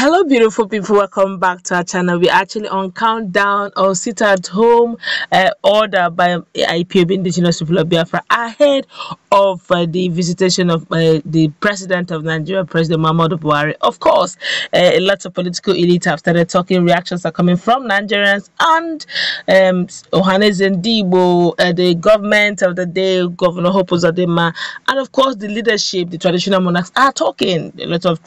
Hello beautiful people, welcome back to our channel. We're actually on countdown or sit at home order by IPOB, indigenous people of Biafra, ahead of the visitation of the president of Nigeria, President Muhammadu Buhari. Of course, lots of political elite have started talking. Reactions are coming from Nigerians and Ohaneze Ndigbo, the government of the day, Governor Hope Uzodinma, and of course the leadership, the traditional monarchs are talking. A lot of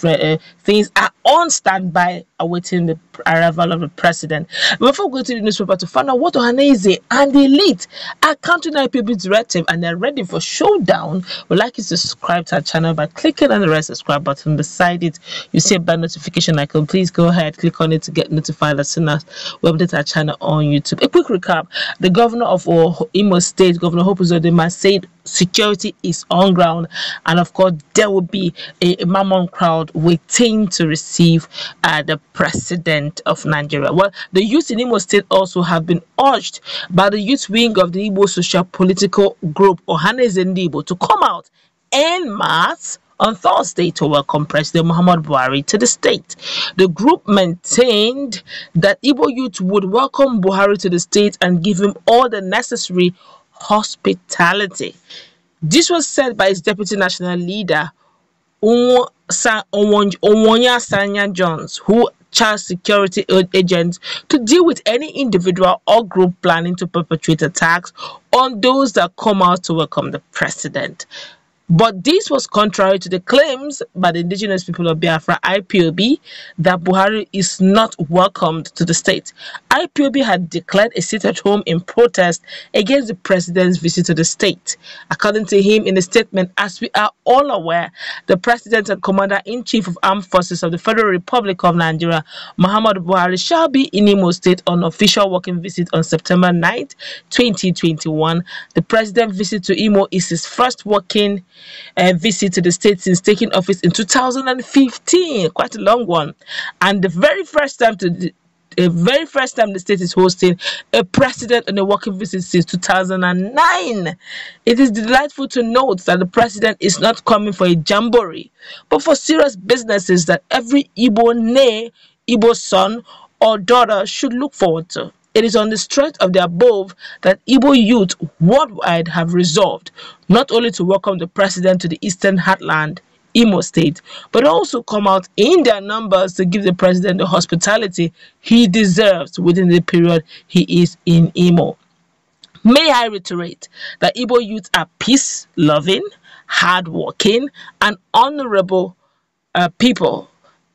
things are on standby awaiting the arrival of the president. Before going to the newspaper to find out what Ohaneze and the elite are counting on IPOB's directive and they're ready for showdown, we'd like you to subscribe to our channel by clicking on the red subscribe button. Beside it, you see a bell notification icon. Please go ahead, click on it to get notified as soon as we update our channel on YouTube. A quick recap: the governor of Imo State, Governor Hope Uzodinma, said security is on ground, and of course there will be a mammon crowd waiting to receive the president of Nigeria. Well, the youth in Imo State also have been urged by the youth wing of the Igbo social political group Ohaneze Ndigbo to come out en masse on Thursday to welcome President Muhammadu Buhari to the state. The group maintained that Igbo youth would welcome Buhari to the state and give him all the necessary hospitality. This was said by his deputy national leader, Omonia Sanya Johns, who charged security agents to deal with any individual or group planning to perpetrate attacks on those that come out to welcome the president. But this was contrary to the claims by the indigenous people of Biafra, IPOB, that Buhari is not welcomed to the state. IPOB had declared a sit at home in protest against the president's visit to the state. According to him, in a statement, as we are all aware, the president and commander-in-chief of armed forces of the Federal Republic of Nigeria, Muhammadu Buhari, shall be in Imo State on official working visit on September 9, 2021. The president's visit to Imo is his first working visit to the state since taking office in 2015, quite a long one, and the very first time the state is hosting a president on a working visit since 2009. It is delightful to note that the president is not coming for a jamboree, but for serious businesses that every Igbo nay, Igbo son or daughter should look forward to. It is on the strength of the above that Igbo youth worldwide have resolved not only to welcome the president to the eastern heartland, Imo State, but also come out in their numbers to give the president the hospitality he deserves within the period he is in Imo. May I reiterate that Igbo youth are peace-loving, hard-working, and honorable people,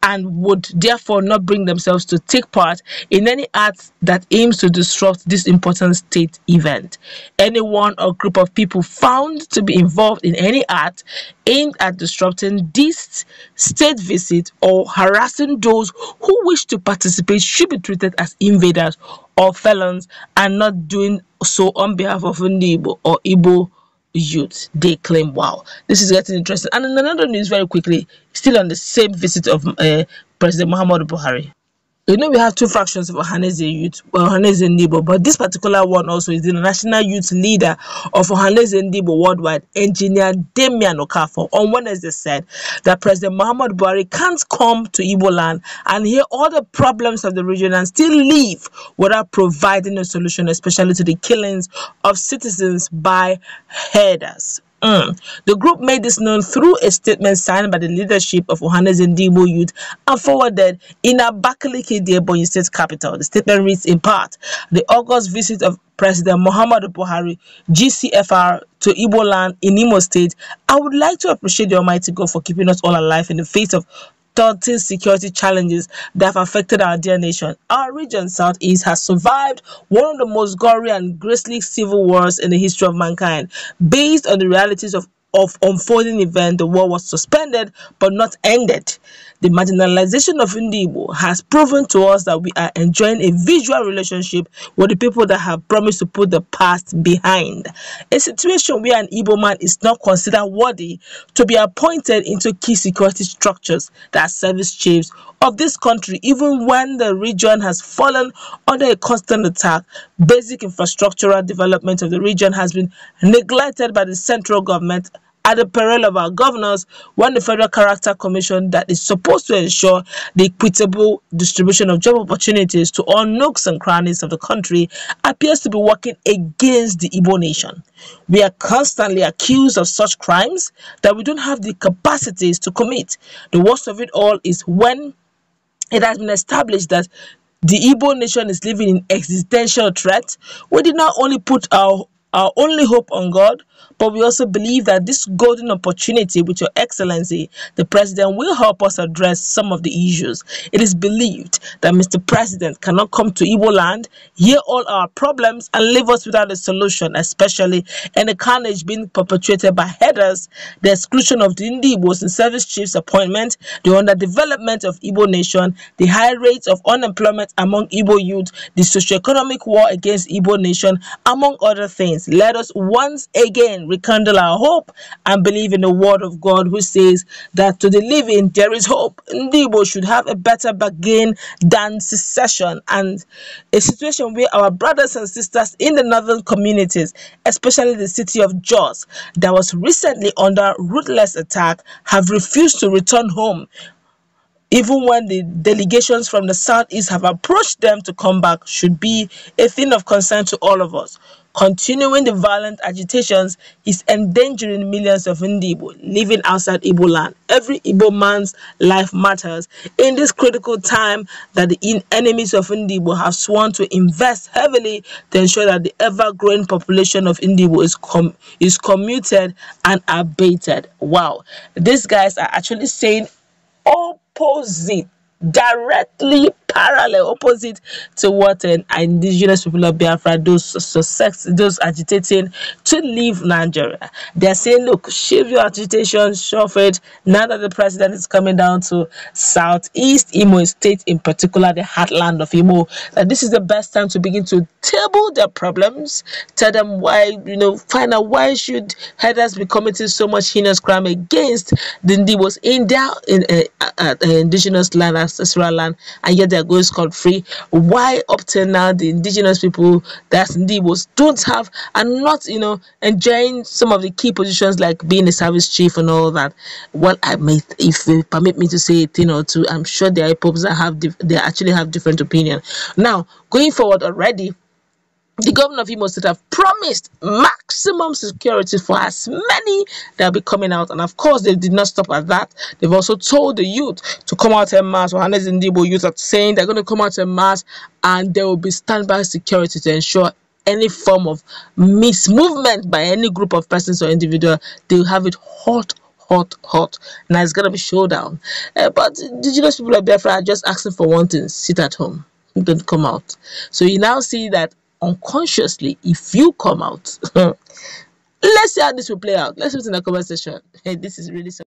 and would therefore not bring themselves to take part in any act that aims to disrupt this important state event. Anyone or group of people found to be involved in any act aimed at disrupting this state visit or harassing those who wish to participate should be treated as invaders or felons and not doing so on behalf of Igbo or Igbo youth, they claim. Wow, this is getting interesting. And in another news, very quickly, still on the same visit of President Muhammadu Buhari. You know, we have two fractions of Ohaneze Youth, Ohaneze Ndigbo, but this particular one also is the national youth leader of Ohaneze Ndigbo worldwide, Engineer Damian Okafor, on Wednesday said that President Muhammadu Buhari can't come to Igbo land and hear all the problems of the region and still leave without providing a solution, especially to the killings of citizens by herders. The group made this known through a statement signed by the leadership of Ohaneze Ndigbo Youth and forwarded in Abakaliki, the Ebonyi State capital. The statement reads in part, the August visit of President Muhammadu Buhari, GCFR, to Igbo land in Imo State. I would like to appreciate the Almighty God for keeping us all alive in the face of 13 security challenges that have affected our dear nation. Our region, Southeast, has survived one of the most gory and grisly civil wars in the history of mankind. Based on the realities of unfolding event, the war was suspended but not ended. The marginalization of Igbo has proven to us that we are enjoying a visual relationship with the people that have promised to put the past behind. A situation where an Igbo man is not considered worthy to be appointed into key security structures that service chiefs of this country, even when the region has fallen under a constant attack. Basic infrastructural development of the region has been neglected by the central government at the peril of our governors when the Federal Character Commission that is supposed to ensure the equitable distribution of job opportunities to all nooks and crannies of the country appears to be working against the Igbo nation. We are constantly accused of such crimes that we don't have the capacities to commit. The worst of it all is when it has been established that the Igbo nation is living in existential threat. We did not only put our only hope on God, but we also believe that this golden opportunity with Your Excellency, the President, will help us address some of the issues. It is believed that Mr. President cannot come to Igbo land, hear all our problems, and leave us without a solution, especially in the carnage being perpetrated by headers, the exclusion of the Igbos in service chiefs' appointment, the underdevelopment of Igbo nation, the high rates of unemployment among Igbo youth, the socio-economic war against Igbo nation, among other things. Let us once again rekindle our hope and believe in the word of God, which says that to the living there is hope. Ndigbo should have a better bargain than secession, and a situation where our brothers and sisters in the northern communities, especially the city of Jos, that was recently under ruthless attack, have refused to return home, even when the delegations from the southeast have approached them to come back, should be a thing of concern to all of us. Continuing the violent agitations is endangering millions of Ndigbo living outside Igbo land. Every Igbo man's life matters. In this critical time that the enemies of Ndigbo have sworn to invest heavily to ensure that the ever-growing population of Ndigbo is commuted and abated. Wow. These guys are actually saying opposite, directly parallel, opposite to what an indigenous people of Biafra, those agitating to leave Nigeria. They're saying, look, shift your agitation, shove it. Now that the president is coming down to southeast Imo state, in particular the heartland of Imo, that this is the best time to begin to table their problems, tell them why, you know, find out why should headers be committing so much heinous crime against the Ndigbos in their indigenous land, ancestral land, and yet they're going scot-free. Why up till now the indigenous people, that's Ndigbos, don't have and not, you know, enjoying some of the key positions like being a service chief and all that? Well, I may, if you permit me to say a thing or two, I'm sure the IPOBs that have they actually have different opinion. Now, going forward already, the governor of Imo State have promised maximum security for as many that will be coming out. And of course, they did not stop at that. They've also told the youth to come out en masse. Ohaneze Ndigbo youth are saying they're going to come out en masse and there will be standby security to ensure any form of mismovement by any group of persons or individual. They'll have it hot. Now it's going to be showdown. But indigenous people of Biafra are just asking for one thing: sit at home. Don't come out. So you now see that unconsciously, if you come out, let's see how this will play out. Let's put in the conversation. Hey, this is really something.